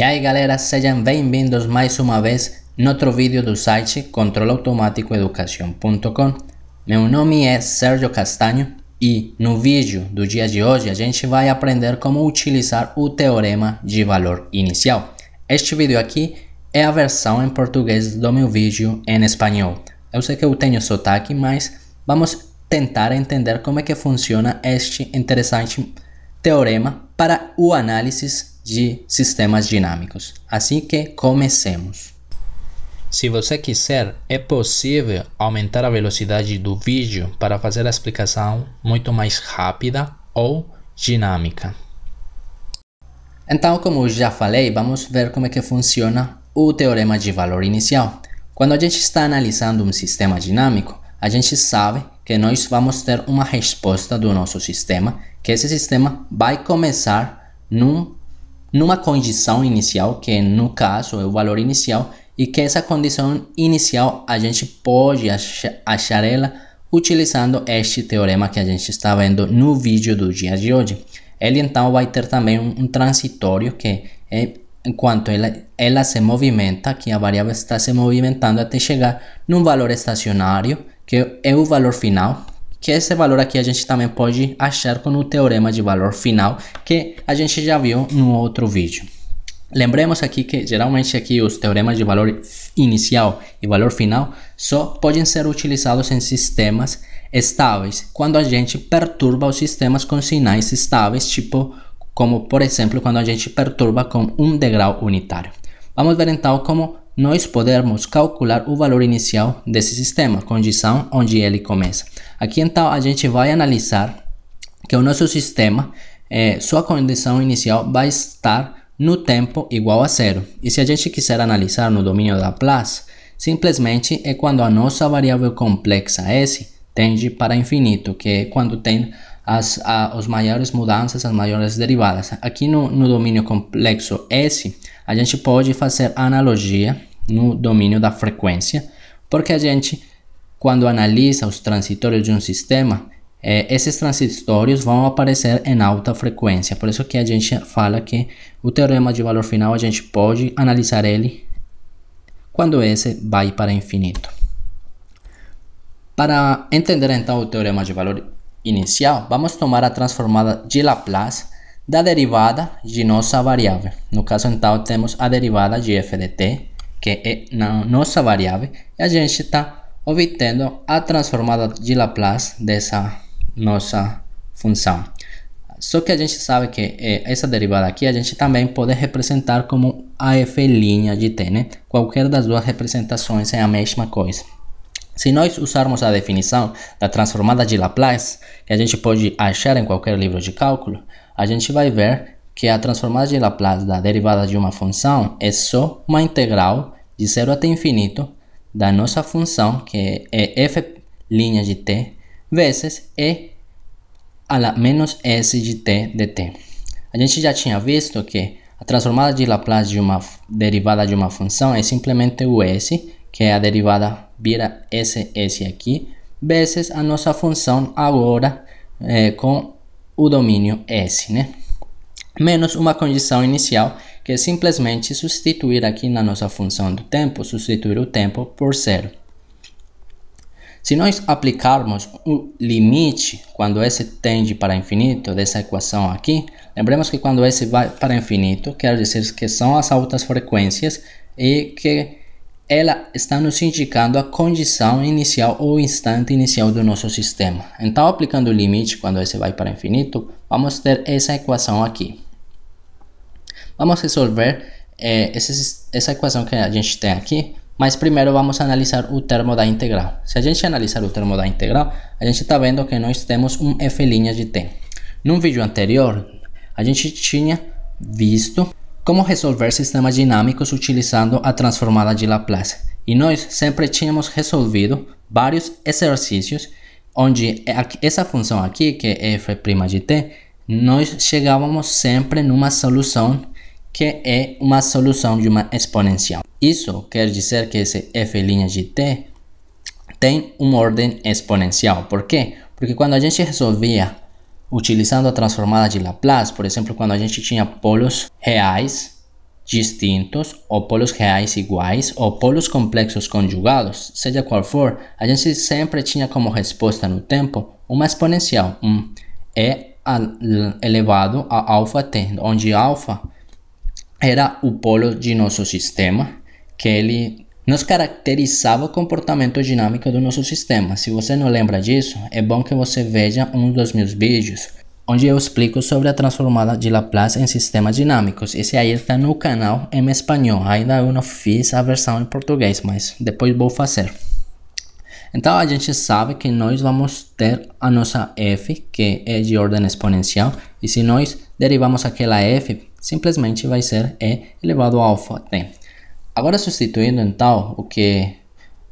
E aí galera, sejam bem-vindos mais uma vez no outro vídeo do site controlautomaticoeducacion.com. Meu nome é Sergio Castaño e no vídeo do dia de hoje a gente vai aprender como utilizar o Teorema de Valor Inicial. Este vídeo aqui é a versão em português do meu vídeo em espanhol. Eu sei que eu tenho sotaque, mas vamos tentar entender como é que funciona este interessante teorema para o análise de sistemas dinâmicos. Assim que comecemos. Se você quiser, é possível aumentar a velocidade do vídeo para fazer a explicação muito mais rápida ou dinâmica. Então, como já falei, vamos ver como é que funciona o Teorema de Valor Inicial. Quando a gente está analisando um sistema dinâmico, a gente sabe que nós vamos ter uma resposta do nosso sistema, que esse sistema vai começar numa condição inicial, que no caso é o valor inicial, e que essa condição inicial a gente pode achar ela utilizando este teorema que a gente está vendo no vídeo do dia de hoje. Ele então vai ter também um transitório, que é enquanto ela se movimenta, que a variável está se movimentando até chegar num valor estacionário, que é o valor final, que esse valor aqui a gente também pode achar com o teorema de valor final, que a gente já viu no outro vídeo. Lembremos aqui que geralmente aqui os teoremas de valor inicial e valor final só podem ser utilizados em sistemas estáveis, quando a gente perturba os sistemas com sinais estáveis, como por exemplo quando a gente perturba com um degrau unitário. Vamos ver então como nós podemos calcular o valor inicial desse sistema, condição onde ele começa. Aqui então a gente vai analisar que o nosso sistema, sua condição inicial vai estar no tempo igual a zero. E se a gente quiser analisar no domínio da Laplace, simplesmente é quando a nossa variável complexa S tende para infinito, que é quando tem as maiores mudanças, as maiores derivadas. Aqui no domínio complexo S, a gente pode fazer analogia no domínio da frequência, porque a gente, quando analisa os transitórios de um sistema, esses transitórios vão aparecer em alta frequência. Por isso que a gente fala que o teorema de valor final a gente pode analisar ele quando esse vai para infinito. Para entender então o teorema de valor inicial, vamos tomar a transformada de Laplace da derivada de nossa variável. No caso então temos a derivada de f de t, que é nossa variável, e a gente está obtendo a transformada de Laplace dessa nossa função. Só que a gente sabe que essa derivada aqui a gente também pode representar como a f' de t, né? Qualquer das duas representações é a mesma coisa. Se nós usarmos a definição da transformada de Laplace, que a gente pode achar em qualquer livro de cálculo, a gente vai ver que a transformada de Laplace da derivada de uma função é só uma integral de zero até infinito da nossa função, que é f' de t, vezes e a la menos s de t dt. A gente já tinha visto que a transformada de Laplace de uma derivada de uma função é simplesmente o s, que é a derivada vira esse aqui, vezes a nossa função agora com o domínio S, né? Menos uma condição inicial, que é simplesmente substituir aqui na nossa função do tempo, substituir o tempo por zero. Se nós aplicarmos o limite quando S tende para infinito dessa equação aqui, lembremos que quando S vai para infinito, quer dizer que são as altas frequências e que ela está nos indicando a condição inicial ou instante inicial do nosso sistema. Então, aplicando o limite quando S vai para infinito, vamos ter essa equação aqui. Vamos resolver essa equação que a gente tem aqui, mas primeiro vamos analisar o termo da integral. Se a gente analisar o termo da integral, a gente está vendo que nós temos um f' de t. Num vídeo anterior, a gente tinha visto como resolver sistemas dinâmicos utilizando a transformada de Laplace. E nós sempre tínhamos resolvido vários exercícios onde essa função aqui, que é f' de t, nós chegávamos sempre numa solução que é uma solução de uma exponencial. Isso quer dizer que esse f' de t tem uma ordem exponencial. Por quê? Porque quando a gente resolvia utilizando a transformada de Laplace, por exemplo, quando a gente tinha polos reais distintos ou polos reais iguais ou polos complexos conjugados, seja qual for, a gente sempre tinha como resposta no tempo uma exponencial, e elevado a alfa t, onde alfa era o polo de nosso sistema, que ele nos caracterizava o comportamento dinâmico do nosso sistema. Se você não lembra disso, é bom que você veja um dos meus vídeos, onde eu explico sobre a transformada de Laplace em sistemas dinâmicos. Esse aí está no canal em espanhol, ainda eu não fiz a versão em português, mas depois vou fazer. Então a gente sabe que nós vamos ter a nossa f, que é de ordem exponencial, e se nós derivamos aquela f, simplesmente vai ser e elevado a alfa t. Agora substituindo então o que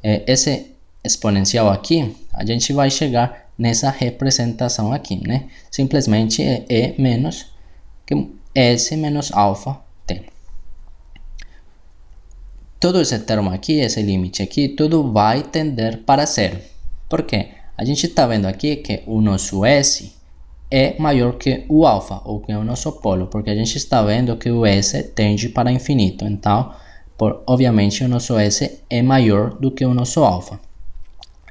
é esse exponencial aqui, a gente vai chegar nessa representação aqui, né? Simplesmente é e menos que s menos alfa t. Todo esse termo aqui, esse limite aqui, tudo vai tender para zero. Por quê? A gente está vendo aqui que o nosso s é maior que o alfa, ou que é o nosso polo, porque a gente está vendo que o s tende para infinito. Então, obviamente, o nosso s é maior do que o nosso alfa.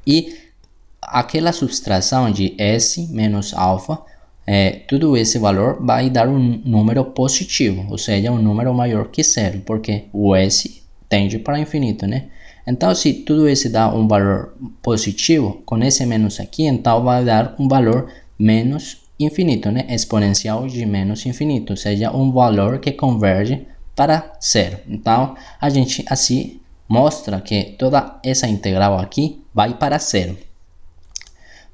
E aquela subtração de s menos alfa, tudo esse valor vai dar um número positivo, ou seja, um número maior que zero, porque o s tende para infinito, né? Então, se tudo isso dá um valor positivo, com esse menos aqui, então vai dar um valor menos infinito, né? Exponencial de menos infinito, ou seja, um valor que converge para zero. Então, a gente assim mostra que toda essa integral aqui vai para zero.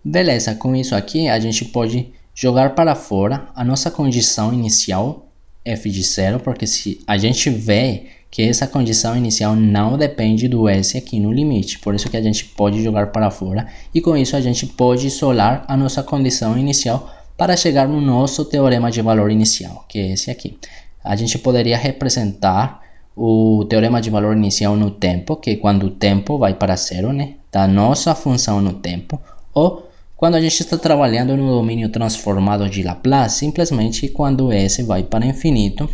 Beleza, com isso aqui a gente pode jogar para fora a nossa condição inicial f de 0, porque se a gente vê que essa condição inicial não depende do s aqui no limite, por isso que a gente pode jogar para fora, e com isso a gente pode isolar a nossa condição inicial para chegar no nosso teorema de valor inicial, que é esse aqui. A gente poderia representar o teorema de valor inicial no tempo, que é quando o tempo vai para zero, né, da nossa função no tempo, ou quando a gente está trabalhando no domínio transformado de Laplace, simplesmente quando s vai para infinito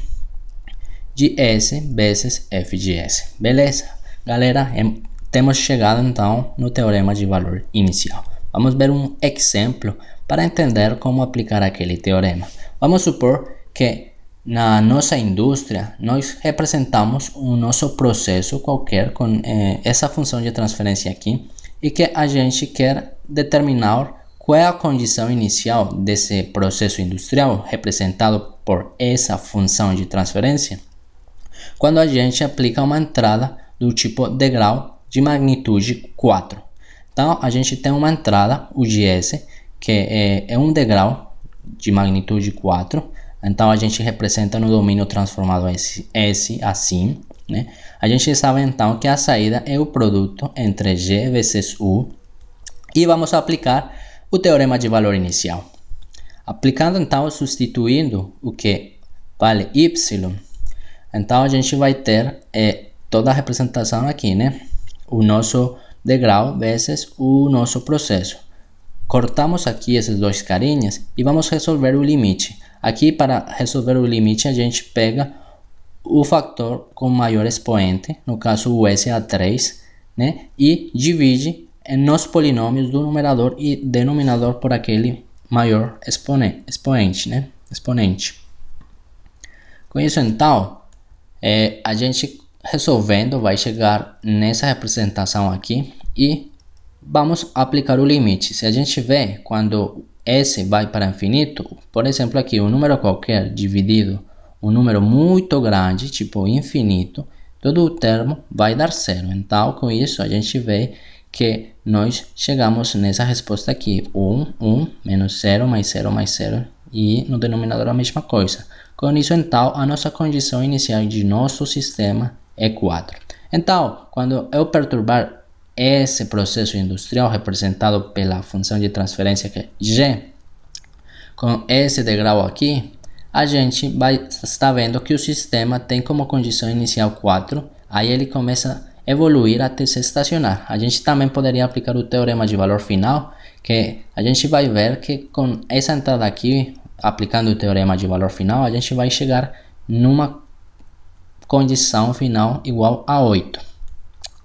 de s vezes f de s. Beleza? Galera, temos chegado então no teorema de valor inicial. Vamos ver um exemplo para entender como aplicar aquele teorema. Vamos supor que na nossa indústria nós representamos o nosso processo qualquer com essa função de transferência aqui, e que a gente quer determinar qual é a condição inicial desse processo industrial representado por essa função de transferência quando a gente aplica uma entrada do tipo degrau de magnitude 4. Então a gente tem uma entrada, o de S, que é um degrau de magnitude 4, então a gente representa no domínio transformado S assim, né? A gente sabe então que a saída é o produto entre G vezes U, e vamos aplicar o teorema de valor inicial. Aplicando então, substituindo o que vale Y, então a gente vai ter toda a representação aqui, né? O nosso degrau vezes o nosso processo. Cortamos aqui esses dois carinhas e vamos resolver o limite. Aqui, para resolver o limite, a gente pega o fator com maior expoente, no caso o S a 3, né? E divide nos polinômios do numerador e denominador por aquele maior expoente, né? Exponente. Com isso então, a gente resolvendo vai chegar nessa representação aqui e vamos aplicar o limite. Se a gente vê quando S vai para infinito, por exemplo aqui um número qualquer dividido um número muito grande, tipo infinito, todo o termo vai dar zero. Então, com isso, a gente vê que nós chegamos nessa resposta aqui. 1, menos 0, mais 0, mais 0. E no denominador a mesma coisa. Com isso, então, a nossa condição inicial de nosso sistema é 4. Então, quando eu perturbar esse processo industrial representado pela função de transferência que é G, com esse degrau aqui, a gente vai estar vendo que o sistema tem como condição inicial 4, aí ele começa a evoluir até se estacionar. A gente também poderia aplicar o teorema de valor final, que a gente vai ver que com essa entrada aqui, aplicando o teorema de valor final, a gente vai chegar numa condição final igual a 8.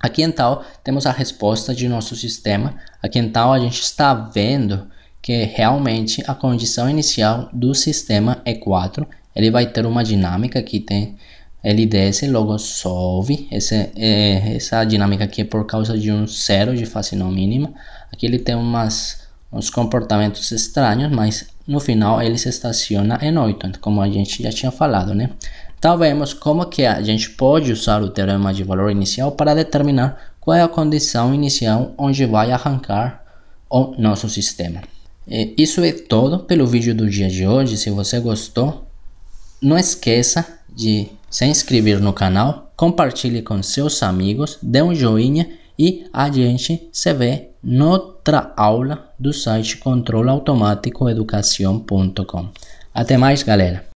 Aqui então temos a resposta de nosso sistema. Aqui então a gente está vendo que realmente a condição inicial do sistema é 4. Ele vai ter uma dinâmica que tem, ele desce, logo sobe. Essa dinâmica aqui é por causa de um zero de face não mínima. Aqui ele tem uns comportamentos estranhos, mas no final ele se estaciona em 8, como a gente já tinha falado, né? Então vemos como que a gente pode usar o teorema de valor inicial para determinar qual é a condição inicial onde vai arrancar o nosso sistema. E isso é todo pelo vídeo do dia de hoje. Se você gostou, não esqueça de se inscrever no canal, compartilhe com seus amigos, dê um joinha e a gente se vê noutra aula do site controlautomaticoeducacion.com. Até mais, galera!